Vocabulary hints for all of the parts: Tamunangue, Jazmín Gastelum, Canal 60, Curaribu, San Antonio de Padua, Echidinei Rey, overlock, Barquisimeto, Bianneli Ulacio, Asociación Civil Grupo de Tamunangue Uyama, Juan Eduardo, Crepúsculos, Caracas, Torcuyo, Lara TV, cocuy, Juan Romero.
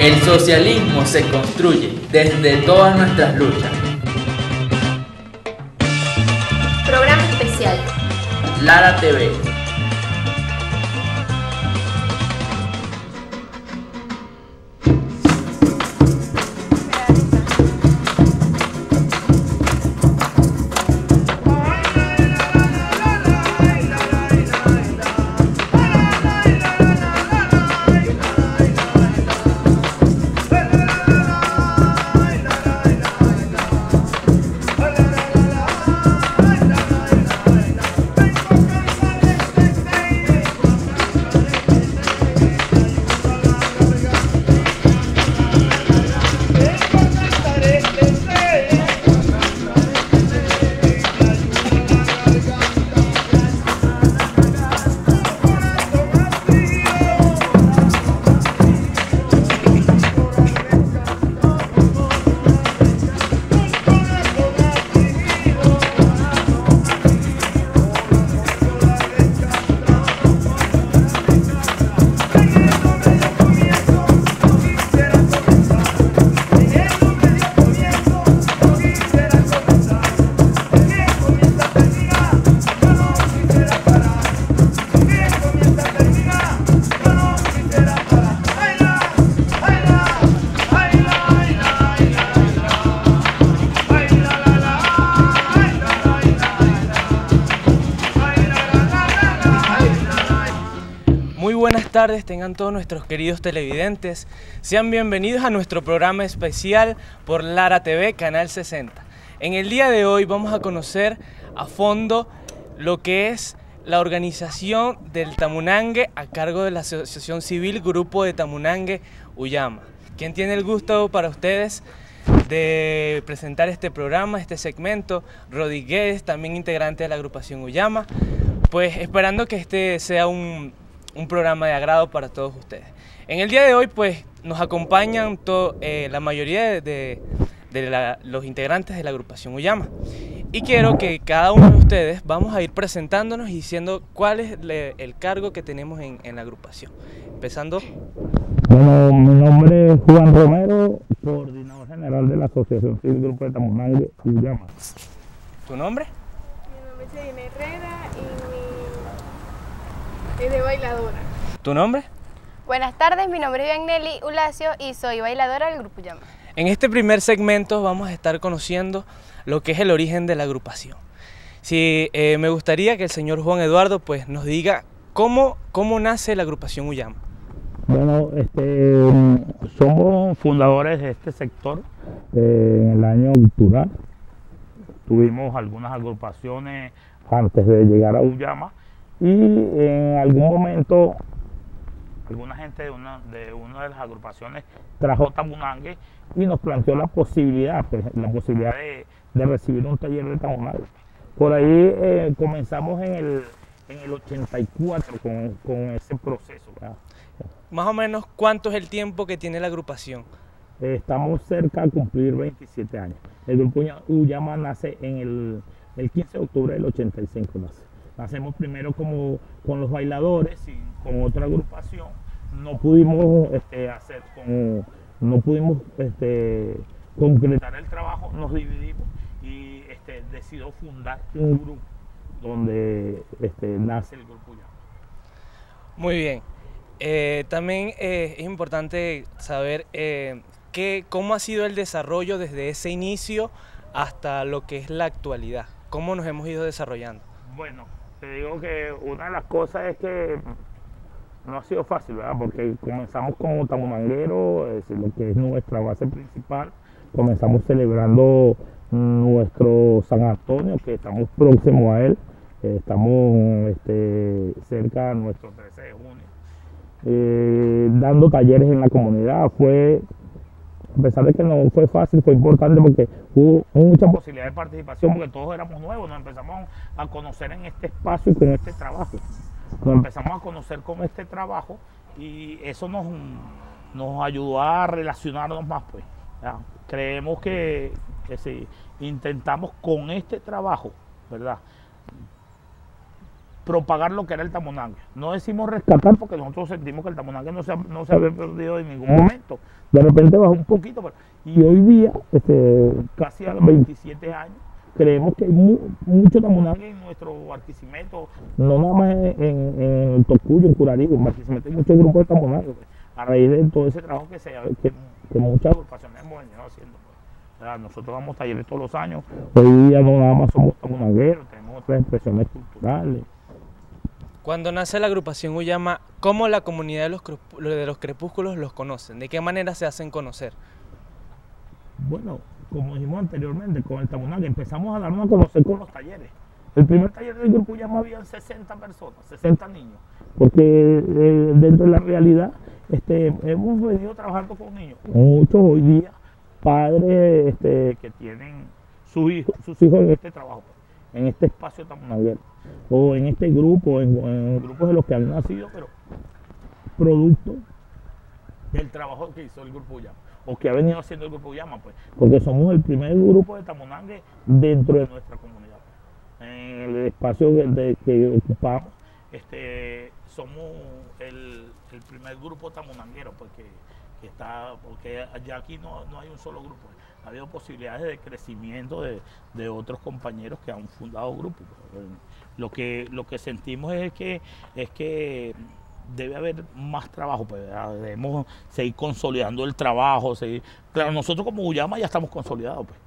El socialismo se construye desde todas nuestras luchas. Programa especial. Lara TV. Buenas tardes tengan todos nuestros queridos televidentes, sean bienvenidos a nuestro programa especial por Lara TV Canal 60. En el día de hoy vamos a conocer a fondo lo que es la organización del Tamunangue a cargo de la Asociación Civil Grupo de Tamunangue Uyama. Quien tiene el gusto para ustedes de presentar este programa, este segmento, Rodríguez, también integrante de la agrupación Uyama, pues esperando que este sea un programa de agrado para todos ustedes. En el día de hoy pues nos acompañan la mayoría de los integrantes de la agrupación Uyama. Y quiero que cada uno de ustedes vamos a ir presentándonos y diciendo cuál es el cargo que tenemos en la agrupación. Empezando. Bueno, mi nombre es Juan Romero, coordinador general de la Asociación Civil Grupo de Tamunangue Uyama. ¿Tu nombre? Mi nombre es Echidinei Rey. Es de bailadora. ¿Tu nombre? Buenas tardes, mi nombre es Bianneli Ulacio y soy bailadora del Grupo Uyama. En este primer segmento vamos a estar conociendo lo que es el origen de la agrupación. Sí, me gustaría que el señor Juan Eduardo pues, nos diga cómo nace la agrupación Uyama. Bueno, somos fundadores de este sector en el año cultural. Tuvimos algunas agrupaciones antes de llegar a Uyama. Y en algún momento alguna gente de una de las agrupaciones trajo Tamunangue y nos planteó la posibilidad, de recibir un taller de Tamunangue. Por ahí comenzamos en el 84 con ese proceso, ¿verdad? Más o menos, ¿cuánto es el tiempo que tiene la agrupación? Estamos cerca de cumplir 27 años. El grupo Uyama nace en el 15 de octubre del 85 nace. Hacemos primero como con los bailadores y con otra agrupación. No pudimos concretar el trabajo, nos dividimos y decidió fundar un grupo donde nace el Grupo Uyama. Muy bien. También es importante saber cómo ha sido el desarrollo desde ese inicio hasta lo que es la actualidad. ¿Cómo nos hemos ido desarrollando? Bueno, te digo que una de las cosas es que no ha sido fácil, ¿verdad? Porque comenzamos como tamunangueros, es lo que es nuestra base principal. Comenzamos celebrando nuestro San Antonio, que estamos próximos a él. Estamos cerca de nuestro 13 de junio. Dando talleres en la comunidad. A pesar de que no fue fácil, fue importante porque hubo mucha posibilidad de participación porque todos éramos nuevos, nos empezamos a conocer en este espacio y con este trabajo. Nos empezamos a conocer con este trabajo y eso nos ayudó a relacionarnos más, pues. ¿Ya? Creemos que si intentamos con este trabajo, ¿verdad? propagar lo que era el Tamunangue. No decimos rescatar porque nosotros sentimos que el Tamunangue no se había perdido en ningún momento. De repente bajó un poquito, pero, y hoy día, casi a los 27 años, creemos que hay mucho Tamunangue en nuestro Barquisimeto, no nada más en Torcuyo, en Curaribu, en Barquisimeto hay muchos grupos de Tamunangue, a raíz de todo ese trabajo que muchas agrupaciones hemos venido haciendo. O sea, nosotros damos talleres todos los años, hoy día no nada más somos tamunangueros, tenemos otras expresiones culturales. Cuando nace la agrupación Uyama, ¿cómo la comunidad de los crepúsculos los conocen? ¿De qué manera se hacen conocer? Bueno, como dijimos anteriormente, con el Tamunangue empezamos a darnos a conocer con los talleres. El primer taller del grupo Uyama había 60 personas, 60 niños, porque dentro de la realidad hemos venido trabajando con niños. Muchos hoy día padres que tienen sus hijos en este trabajo, en este espacio tamunanguero, o en este grupo, en grupos de los que han nacido, pero producto del trabajo que hizo el grupo Uyama, o que ha venido haciendo el grupo Uyama, pues, porque somos el primer grupo de Tamunangue dentro de nuestra comunidad. En el espacio que ocupamos, somos el primer grupo tamunanguero, porque ya aquí no hay un solo grupo. Ha habido posibilidades de crecimiento de otros compañeros que han fundado grupos. Lo que sentimos es que debe haber más trabajo, pues, debemos seguir consolidando el trabajo, pero nosotros como Uyama ya estamos consolidados, pues.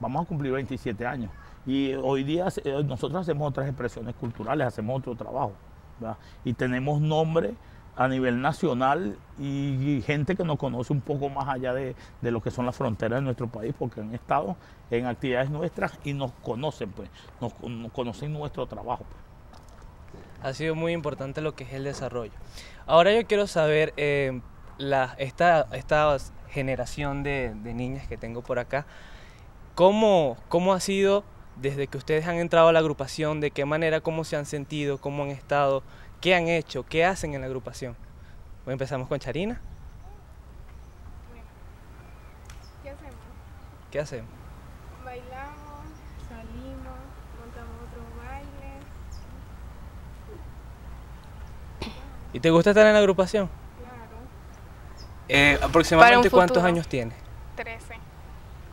Vamos a cumplir 27 años y hoy día nosotros hacemos otras expresiones culturales, hacemos otro trabajo, ¿verdad? Y tenemos nombre a nivel nacional y gente que nos conoce un poco más allá de lo que son las fronteras de nuestro país, porque han estado en actividades nuestras y nos conocen, pues, nos conocen nuestro trabajo, pues. Ha sido muy importante lo que es el desarrollo. Ahora yo quiero saber, esta generación de niñas que tengo por acá, ¿cómo ha sido desde que ustedes han entrado a la agrupación? ¿De qué manera? ¿Cómo se han sentido? ¿Cómo han estado? ¿Qué han hecho? ¿Qué hacen en la agrupación? Pues empezamos con Charina. ¿Qué hacemos? ¿Qué hacemos? Bailamos, salimos, montamos otros bailes. ¿Y te gusta estar en la agrupación? Claro. ¿Aproximadamente cuántos años tienes? 13.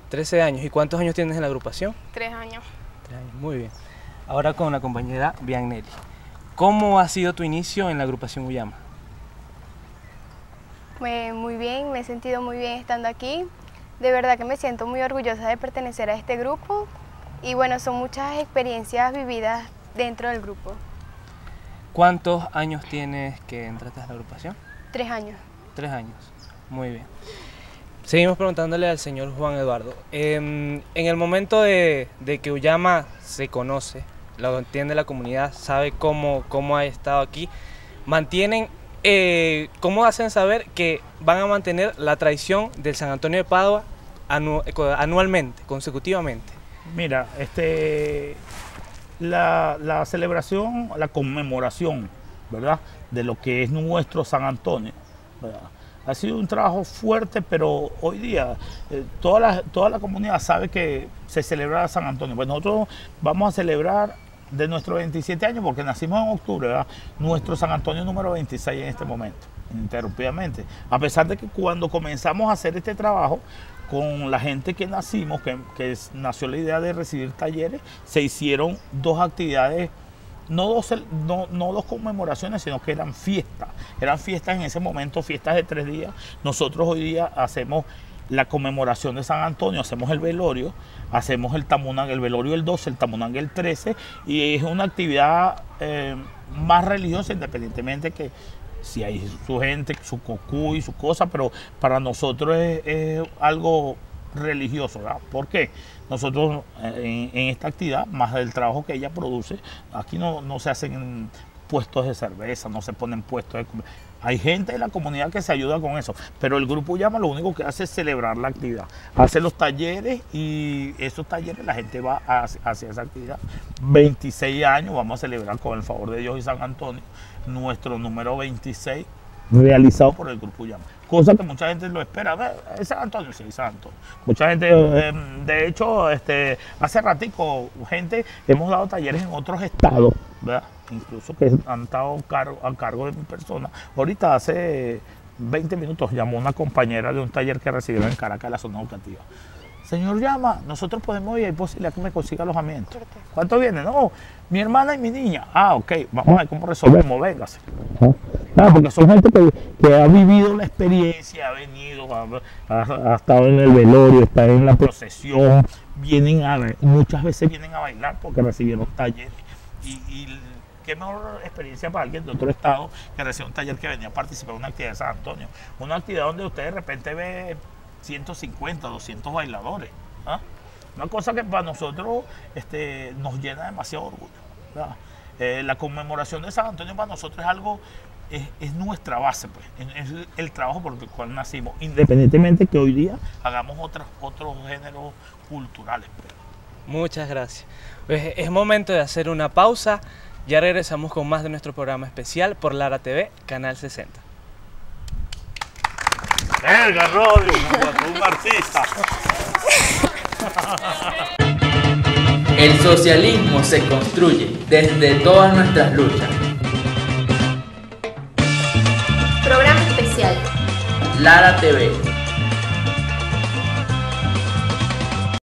13 años. ¿Y cuántos años tienes en la agrupación? 3 años. 3 años, muy bien. Ahora con la compañera Bianneli. ¿Cómo ha sido tu inicio en la agrupación Uyama? Pues muy bien, me he sentido muy bien estando aquí. De verdad que me siento muy orgullosa de pertenecer a este grupo. Y bueno, son muchas experiencias vividas dentro del grupo. ¿Cuántos años tienes que entraste a la agrupación? 3 años. 3 años, muy bien. Seguimos preguntándole al señor Juan Eduardo. En el momento de que Uyama se conoce, lo entiende la comunidad, sabe cómo ha estado aquí, ¿cómo hacen saber que van a mantener la tradición del San Antonio de Padua anualmente, consecutivamente? Mira, la celebración, la conmemoración, ¿verdad?, de lo que es nuestro San Antonio, ¿verdad?, ha sido un trabajo fuerte, pero hoy día toda la comunidad sabe que se celebra San Antonio. Pues nosotros vamos a celebrar de nuestros 27 años, porque nacimos en octubre, ¿verdad?, nuestro San Antonio número 26 en este momento, ininterrumpidamente. A pesar de que cuando comenzamos a hacer este trabajo, con la gente que nacimos, que nació la idea de recibir talleres, se hicieron 2 actividades, no dos conmemoraciones, sino que eran fiestas en ese momento, fiestas de 3 días. Nosotros hoy día hacemos la conmemoración de San Antonio, hacemos el velorio, hacemos el Tamunangue, el velorio el 12, el Tamunangue el 13, y es una actividad más religiosa, independientemente que si hay su gente, su cocuy, su cosa, pero para nosotros es algo religioso, ¿verdad? ¿Por qué? Nosotros en esta actividad, más del trabajo que ella produce, aquí no se hacen puestos de cerveza, no se ponen puestos de comida. Hay gente de la comunidad que se ayuda con eso, pero el grupo Uyama lo único que hace es celebrar la actividad. Hace los talleres y esos talleres la gente va hacia esa actividad. 26 años vamos a celebrar con el favor de Dios y San Antonio, nuestro número 26, realizado por el grupo Uyama. cosa que mucha gente lo espera. ¿Es San Antonio? Sí, San Antonio. Mucha gente, de hecho, hace ratico, gente, hemos dado talleres en otros estados, ¿verdad? Incluso que han estado a cargo de mi persona. Ahorita hace 20 minutos llamó una compañera de un taller que recibieron en Caracas, la zona educativa. Señor Llama, nosotros podemos ir, hay posibilidad que me consiga alojamiento. ¿Cuánto viene? No, mi hermana y mi niña. Ah, ok, vamos a ver cómo resolvemos, véngase. Claro, porque son gente que ha vivido la experiencia, ha venido, ha estado en el velorio, está en la procesión, vienen a, muchas veces vienen a bailar porque recibieron talleres. Y qué mejor experiencia para alguien de otro estado que recibe un taller que venía a participar en una actividad de San Antonio. Una actividad donde usted de repente ve 150, 200 bailadores, ¿ah? Una cosa que para nosotros nos llena demasiado orgullo. La conmemoración de San Antonio para nosotros es algo, es nuestra base, pues, es el trabajo por el cual nacimos, independientemente que hoy día hagamos otros géneros culturales. Pues. Muchas gracias. Pues es momento de hacer una pausa, ya regresamos con más de nuestro programa especial por Lara TV, Canal 60. ¡Verga, Rolly! ¡Un artista! El socialismo se construye desde todas nuestras luchas. Programa especial. Lara TV.